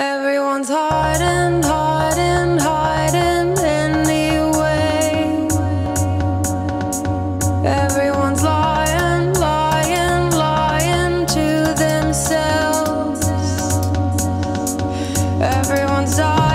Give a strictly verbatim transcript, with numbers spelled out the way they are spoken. Everyone's hiding, hiding, hiding anyway. Everyone's lying, lying, lying to themselves. Everyone's dying.